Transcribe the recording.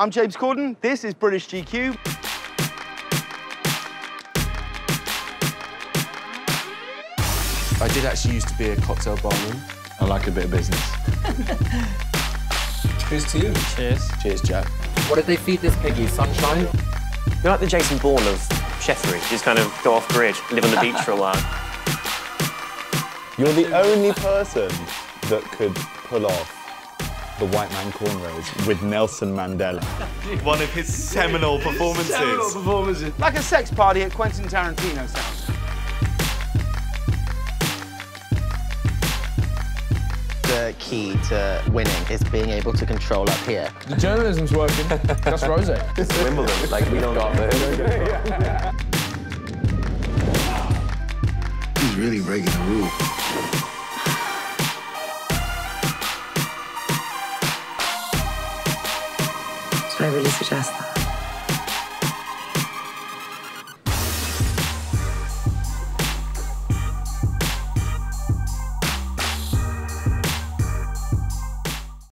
I'm James Corden, this is British GQ. I did actually used to be a cocktail barman. I like a bit of business. Cheers to you. Cheers. Cheers, Jack. What did they feed this piggy, sunshine? You're like the Jason Bourne of Sheffield. Just kind of go off grid, live on the beach for a while. You're the only person that could pull off the white man cornrows with Nelson Mandela. One of his seminal performances. Seminal performances. Like a sex party at Quentin Tarantino's house. The key to winning is being able to control up here. The journalism's working. That's Rose. It's Wimbledon. Like, we don't got there. He's really breaking the rule. I really suggest that.